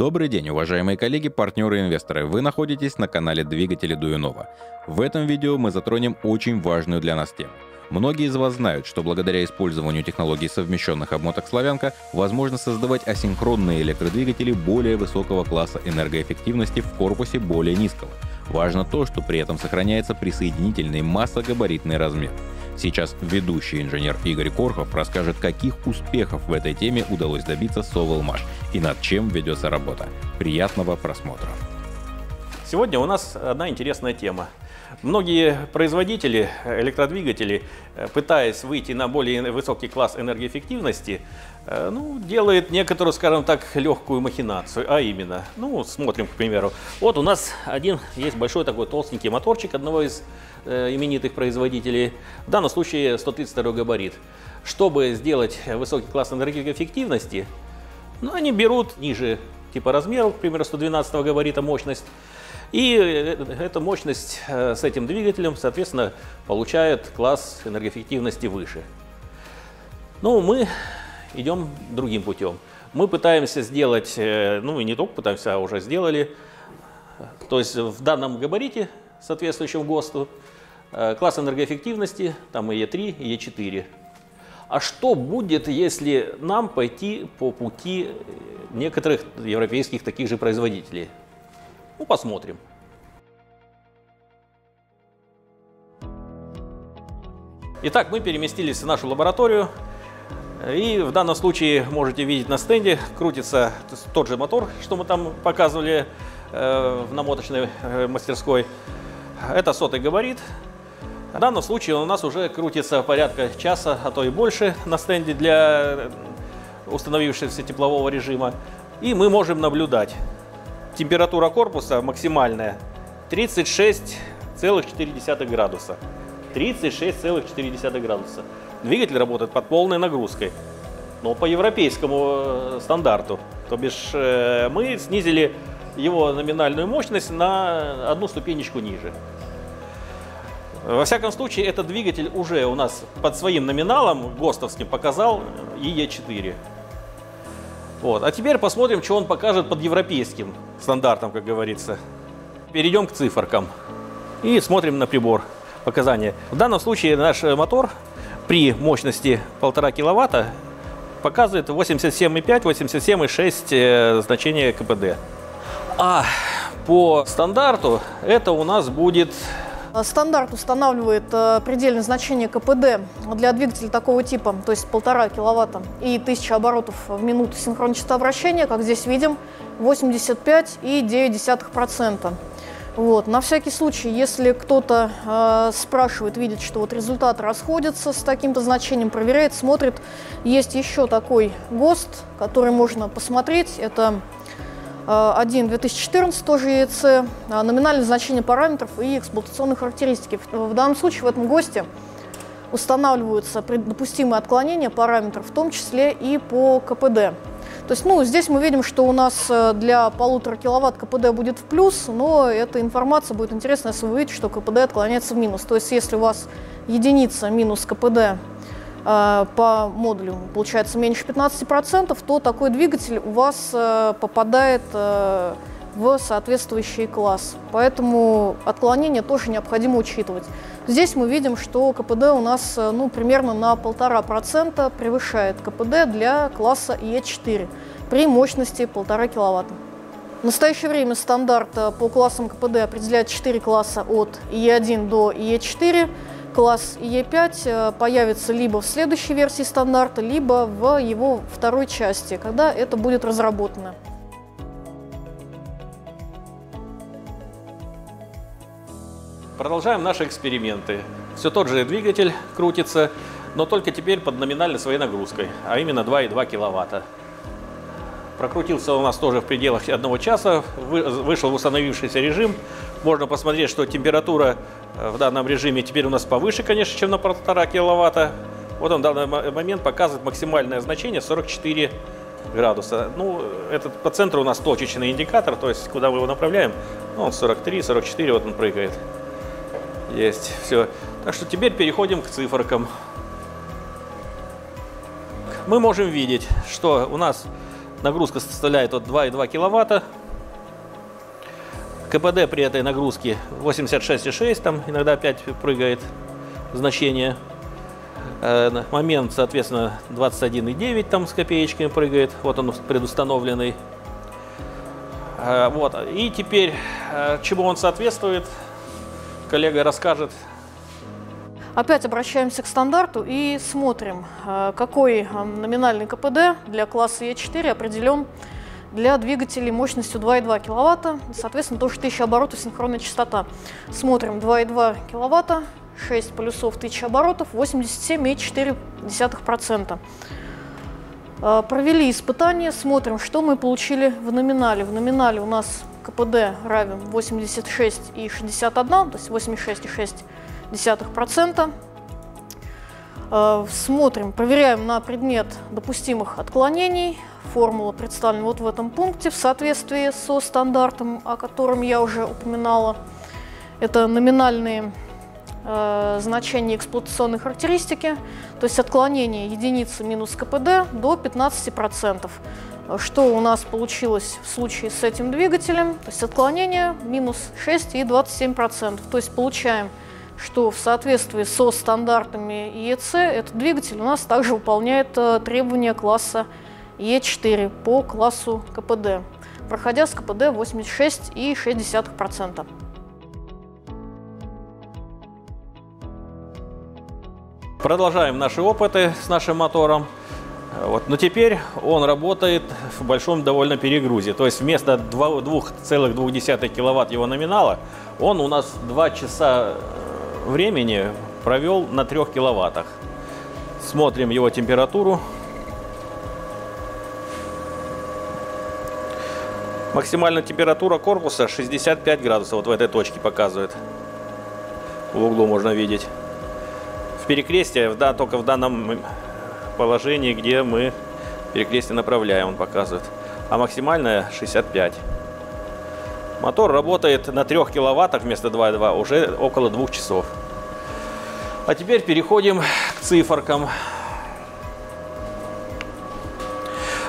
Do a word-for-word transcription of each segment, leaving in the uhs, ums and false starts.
Добрый день, уважаемые коллеги, партнеры и инвесторы. Вы находитесь на канале Двигатели Дуюнова. В этом видео мы затронем очень важную для нас тему. Многие из вас знают, что благодаря использованию технологий совмещенных обмоток «Славянка» возможно создавать асинхронные электродвигатели более высокого класса энергоэффективности в корпусе более низкого. Важно то, что при этом сохраняется присоединительный массогабаритный размер. Сейчас ведущий инженер Игорь Корхов расскажет, каких успехов в этой теме удалось добиться СовЭлМаш и над чем ведется работа. Приятного просмотра! Сегодня у нас одна интересная тема. Многие производители электродвигателей, пытаясь выйти на более высокий класс энергоэффективности, ну, делают некоторую, скажем так, легкую махинацию. А именно, ну, смотрим, к примеру, вот у нас один есть большой такой толстенький моторчик одного из э, именитых производителей, в данном случае сто тридцать второй габарит. Чтобы сделать высокий класс энергоэффективности, ну, они берут ниже типа размеров, к примеру, сто двенадцатого габарита мощность. И эта мощность с этим двигателем, соответственно, получает класс энергоэффективности выше. Но мы идем другим путем. Мы пытаемся сделать, ну и не только пытаемся, а уже сделали, то есть в данном габарите, соответствующем ГОСТу, класс энергоэффективности, там и Е3, и Е4. А что будет, если нам пойти по пути некоторых европейских таких же производителей? Ну, посмотрим. Итак, мы переместились в нашу лабораторию. И в данном случае можете видеть на стенде, крутится тот же мотор, что мы там показывали э, в намоточной э, мастерской. Это сотый габарит. В данном случае у нас уже крутится порядка часа, а то и больше на стенде для установившегося теплового режима. И мы можем наблюдать. Температура корпуса максимальная тридцать шесть целых четыре десятых градуса. тридцать шесть целых четыре десятых градуса. Двигатель работает под полной нагрузкой, но по европейскому стандарту. То бишь мы снизили его номинальную мощность на одну ступенечку ниже. Во всяком случае, этот двигатель уже у нас под своим номиналом ГОСТовским показал Е четыре. Вот. А теперь посмотрим, что он покажет под европейским стандартом, как говорится. Перейдем к циферкам и смотрим на прибор показания. В данном случае наш мотор при мощности полтора киловатта показывает восемьдесят семь и пять — восемьдесят семь и шесть значения КПД. А по стандарту это у нас будет... Стандарт устанавливает предельное значение КПД для двигателя такого типа, то есть полтора киловатта и тысяча оборотов в минуту синхронной частоты вращения, как здесь видим, восемьдесят пять целых девять десятых процента. Вот. На всякий случай, если кто-то э, спрашивает, видит, что вот результат расходится с таким-то значением, проверяет, смотрит, есть еще такой ГОСТ, который можно посмотреть, это... один две тысячи четырнадцать, тоже ЕЦ, номинальное значение параметров и эксплуатационные характеристики. В данном случае в этом ГОСТе устанавливаются допустимые отклонения параметров, в том числе и по КПД. То есть, ну, здесь мы видим, что у нас для полутора киловатт КПД будет в плюс, но эта информация будет интересна, если вы увидите, что КПД отклоняется в минус. То есть, если у вас единица минус КПД по модулю получается меньше пятнадцати процентов, то такой двигатель у вас попадает в соответствующий класс. Поэтому отклонение тоже необходимо учитывать. Здесь мы видим, что КПД у нас, ну, примерно на полтора процента превышает КПД для класса Е четыре при мощности полтора киловатта. В настоящее время стандарт по классам КПД определяет четыре класса от Е один до Е четыре. Класс Е пять появится либо в следующей версии стандарта, либо в его второй части, когда это будет разработано. Продолжаем наши эксперименты. Все тот же двигатель крутится, но только теперь под номинально своей нагрузкой, а именно два и два киловатта. Прокрутился у нас тоже в пределах одного часа, вышел в установившийся режим. Можно посмотреть, что температура в данном режиме теперь у нас повыше, конечно, чем на полтора киловатта. Вот он в данный момент показывает максимальное значение сорок четыре градуса. Ну, этот по центру у нас точечный индикатор, то есть куда мы его направляем, ну, он сорок три, сорок четыре, вот он прыгает. Есть, все. Так что теперь переходим к циферкам. Мы можем видеть, что у нас Нагрузка составляет от двух и двух киловатта. КПД при этой нагрузке восемьдесят шесть и шесть, там иногда опять прыгает значение. Момент, соответственно, двадцать один и девять, там с копеечками прыгает. Вот он предустановленный. Вот. И теперь, чему он соответствует, коллега расскажет. Опять обращаемся к стандарту и смотрим, какой номинальный КПД для класса Е четыре определен для двигателей мощностью две и две киловатта. Соответственно, тоже тысяча оборотов, синхронная частота. Смотрим две и две киловатта, шесть полюсов, тысяча оборотов, восемьдесят семь и четыре десятых процента. Провели испытание, смотрим, что мы получили в номинале. В номинале у нас КПД равен восемьдесят шесть и шестьдесят одна, то есть восемьдесят шесть и шесть десятых процента. Смотрим, проверяем на предмет допустимых отклонений. Формула представлена вот в этом пункте в соответствии со стандартом, о котором я уже упоминала. Это номинальные э, значения эксплуатационной характеристики, то есть отклонение единицы минус КПД до пятнадцати процентов. Что у нас получилось в случае с этим двигателем? То есть отклонение минус шесть и двадцать семь процентов. То есть получаем, что в соответствии со стандартами ЕЦ этот двигатель у нас также выполняет требования класса Е четыре по классу КПД, проходя с КПД восемьдесят шесть и шесть десятых процента. Продолжаем наши опыты с нашим мотором. Вот. Но теперь он работает в большом довольно перегрузе. То есть вместо двух целых двух десятых киловатт его номинала он у нас два часа времени провел на трёх киловаттах. Смотрим его температуру. Максимальная температура корпуса шестьдесят пять градусов. Вот в этой точке показывает. В углу можно видеть. В перекрестии, да, только в данном положении, где мы перекрестие направляем, он показывает. А максимальная шестьдесят пять. Мотор работает на трёх киловаттах вместо двух и двух уже около двух часов. А теперь переходим к циферкам.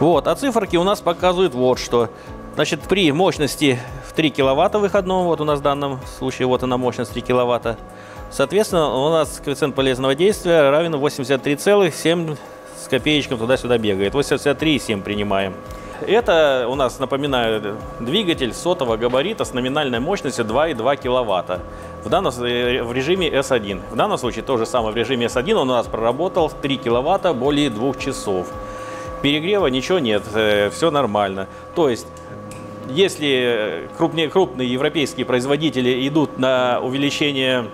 Вот, а циферки у нас показывают вот что. Значит, при мощности в три киловатта выходном, вот у нас в данном случае вот она мощность три киловатта, соответственно, у нас коэффициент полезного действия равен восемьдесят три и семь с копеечком туда-сюда бегает. восемьдесят три и семь принимаем. Это у нас, напоминаю, двигатель сотого габарита с номинальной мощностью две и две киловатта в, данном, в режиме эс один. В данном случае то же самое в режиме эс один он у нас проработал три киловатта более двух часов. Перегрева ничего нет, все нормально. То есть, если крупные, крупные европейские производители идут на увеличение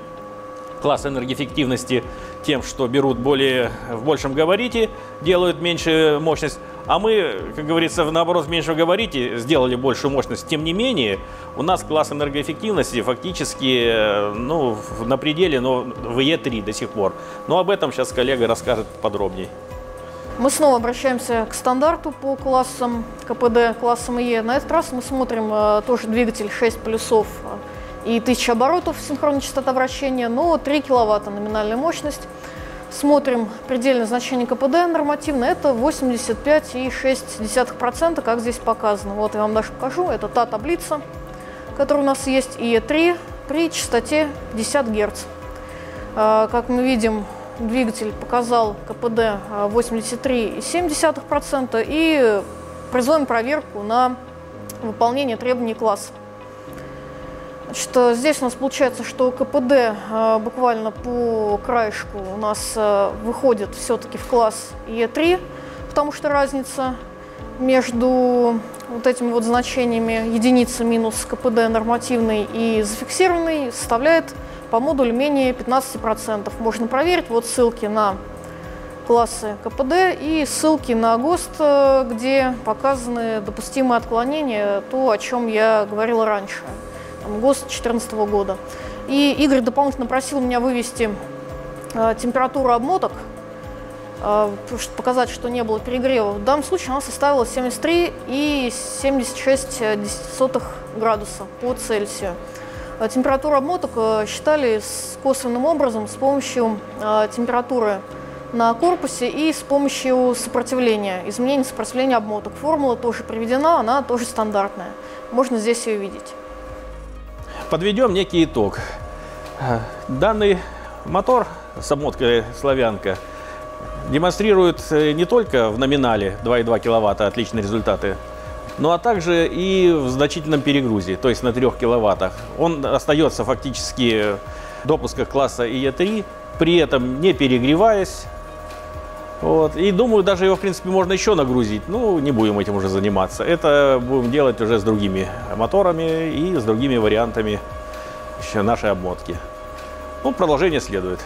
класса энергоэффективности тем, что берут более, в большем габарите, делают меньше мощность, а мы, как говорится, наоборот, в меньшем габарите сделали большую мощность. Тем не менее, у нас класс энергоэффективности фактически ну, на пределе, но в Е три до сих пор. Но об этом сейчас коллега расскажет подробнее. Мы снова обращаемся к стандарту по классам КПД, классам Е. На этот раз мы смотрим э, тоже двигатель шесть полюсов и тысяча оборотов, синхронная частота вращения, но три киловатта номинальная мощность. Смотрим предельное значение КПД нормативно, это восемьдесят пять и шесть десятых процента, как здесь показано. Вот я вам даже покажу, это та таблица, которая у нас есть, Е три при частоте пятьдесят герц. Как мы видим, двигатель показал КПД восемьдесят три и семь десятых процента и производим проверку на выполнение требований класса. Значит, здесь у нас получается, что КПД э, буквально по краешку у нас э, выходит все-таки в класс Е три, потому что разница между вот этими вот значениями единицы минус КПД нормативный и зафиксированный составляет по модулю менее пятнадцати процентов. Можно проверить, вот ссылки на классы КПД и ссылки на ГОСТ, где показаны допустимые отклонения, то, о чем я говорила раньше. ГОСТ две тысячи четырнадцатого года. И Игорь дополнительно просил меня вывести э, температуру обмоток, э, показать, что не было перегрева. В данном случае она составила семьдесят три и семьдесят шесть десятых градуса по Цельсию. Э, температуру обмоток э, считали с косвенным образом с помощью э, температуры на корпусе и с помощью сопротивления, изменения сопротивления обмоток. Формула тоже приведена, она тоже стандартная. Можно здесь ее видеть. Подведем некий итог. Данный мотор с обмоткой «Славянка» демонстрирует не только в номинале два и два киловатта отличные результаты, ну а также и в значительном перегрузе, то есть на трёх киловаттах. Он остается фактически в допусках класса И Е три, при этом не перегреваясь. Вот. И думаю, даже его, в принципе, можно еще нагрузить. Ну, не будем этим уже заниматься. Это будем делать уже с другими моторами и с другими вариантами еще нашей обмотки. Ну, продолжение следует.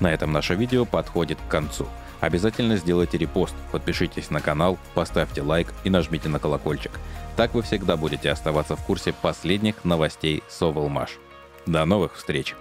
На этом наше видео подходит к концу. Обязательно сделайте репост, подпишитесь на канал, поставьте лайк и нажмите на колокольчик. Так вы всегда будете оставаться в курсе последних новостей СовЭлМаш. До новых встреч!